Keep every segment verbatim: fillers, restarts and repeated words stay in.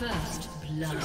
First blood.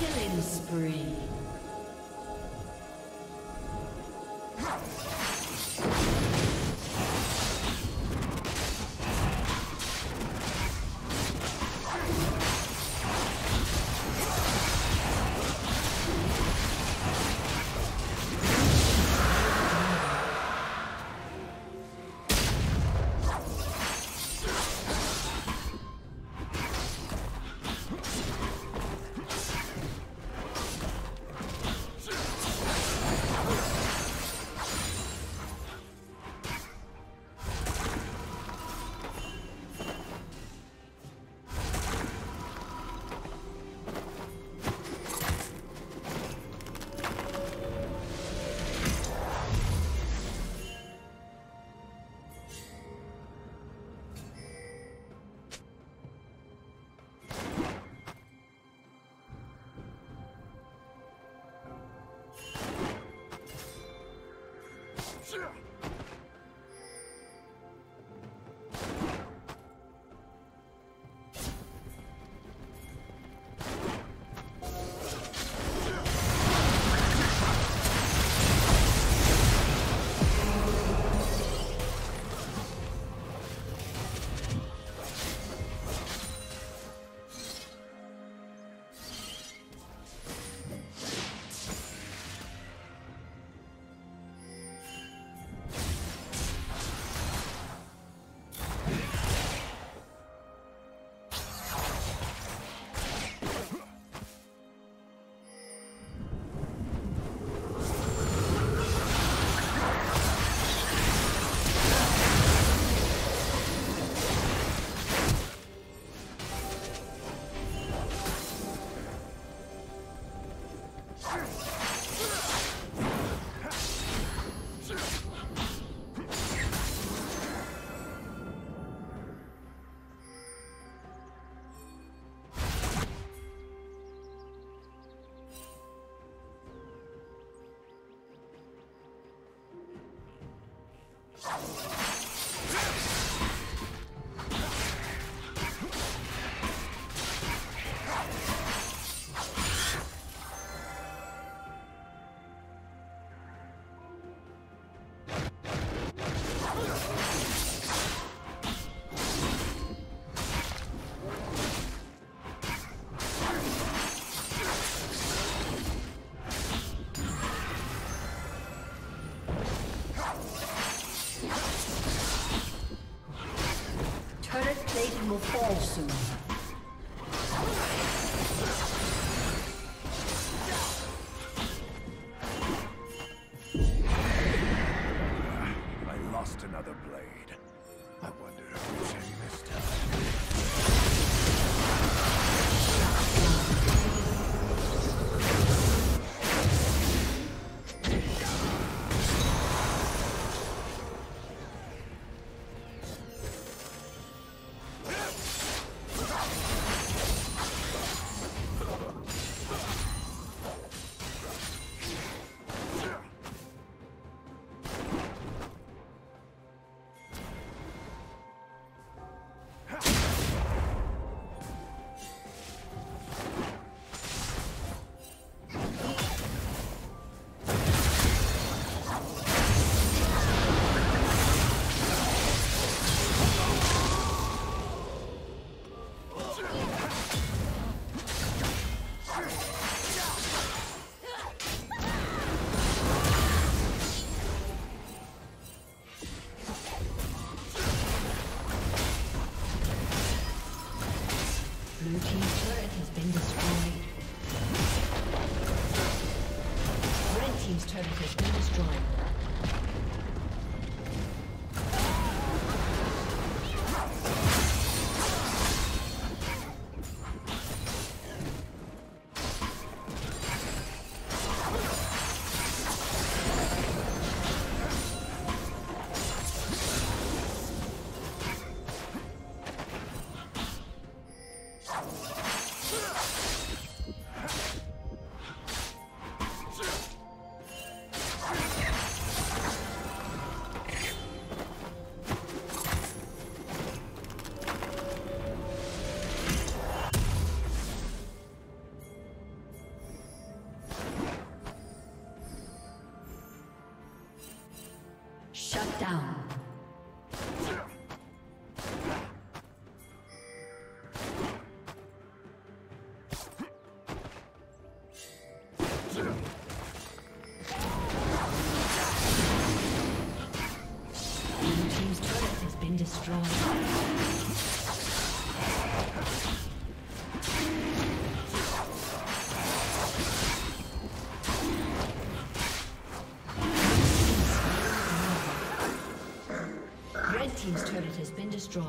Killing spree. Will fall soon. I lost another blade. I wonder who's in this time. Shut down. Team's turret has been destroyed.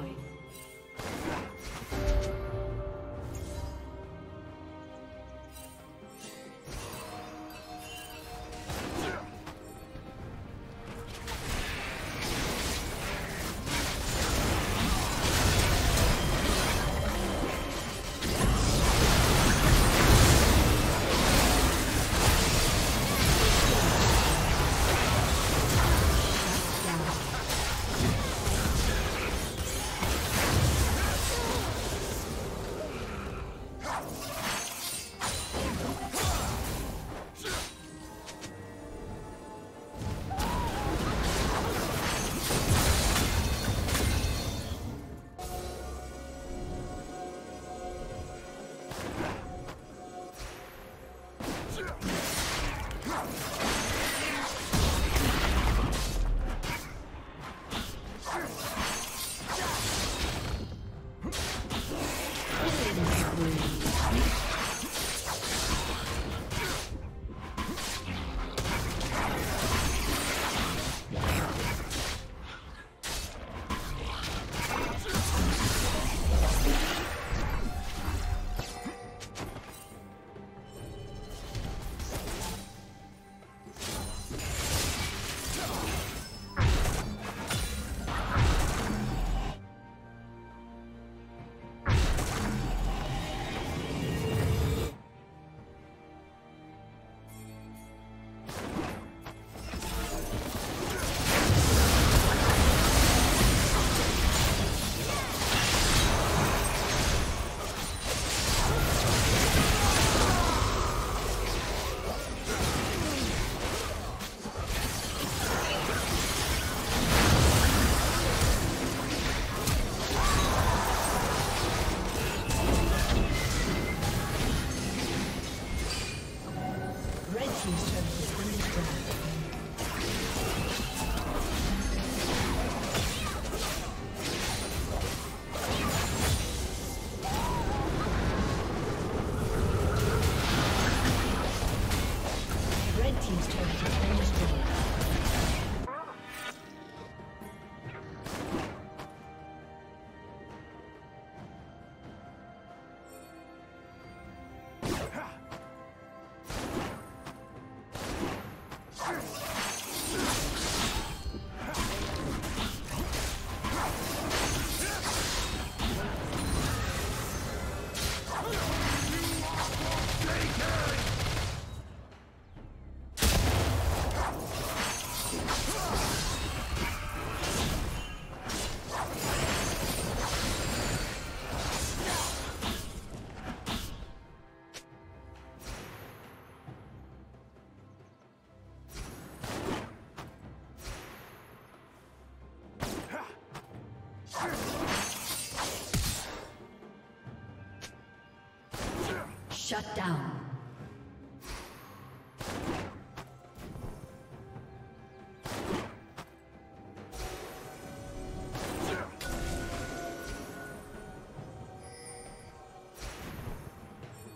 Shut down.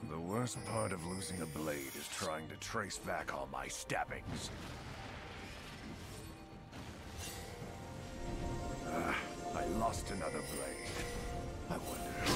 The worst part of losing a blade is trying to trace back all my stabbings. Ah, I lost another blade. I wonder...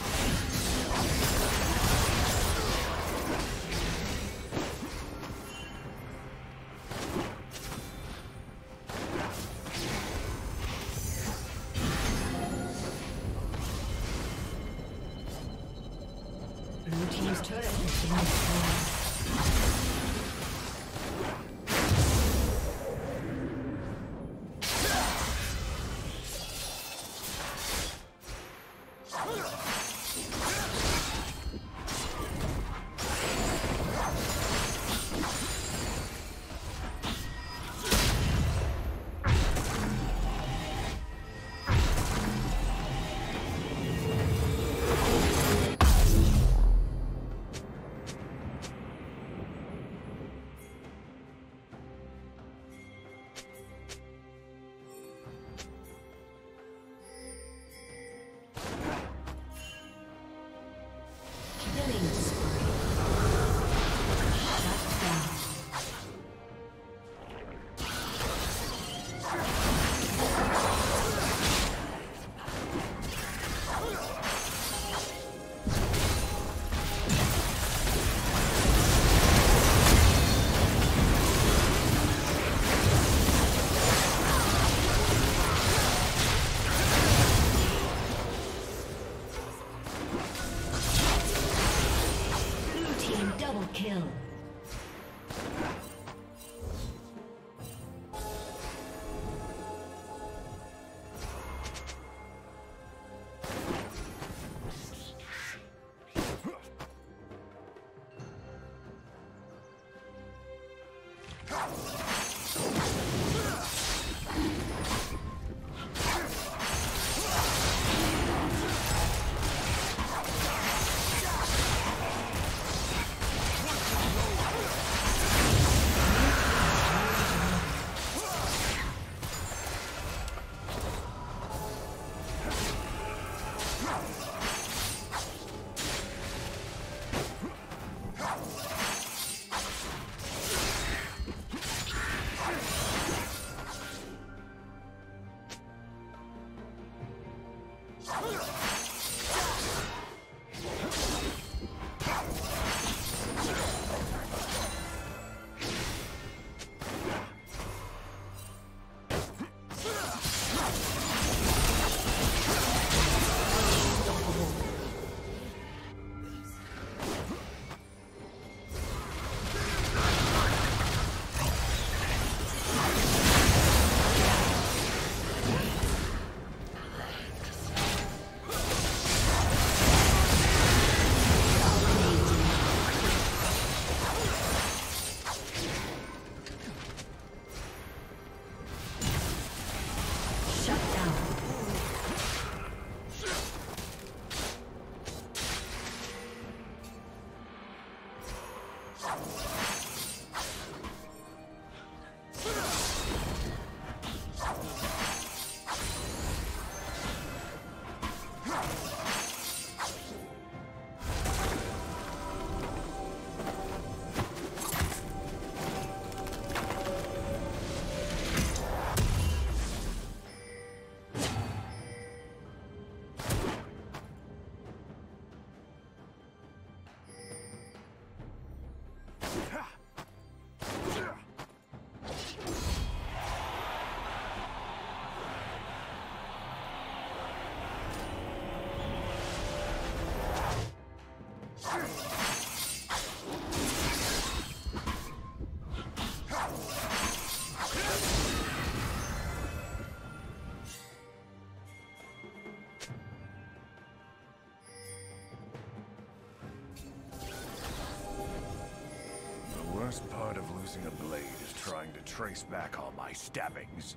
A blade is trying to trace back all my stabbings.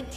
Red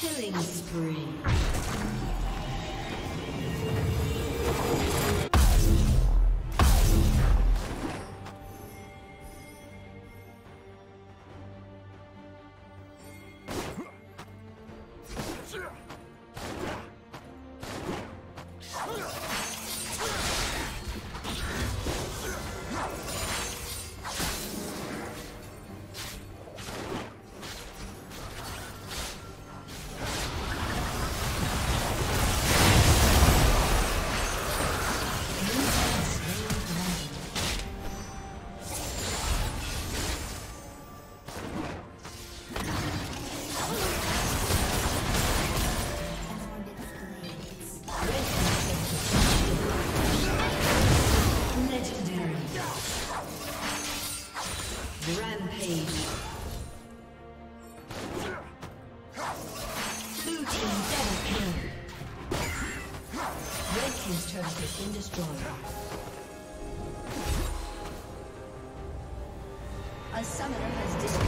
Killing spree. A summoner has destroyed.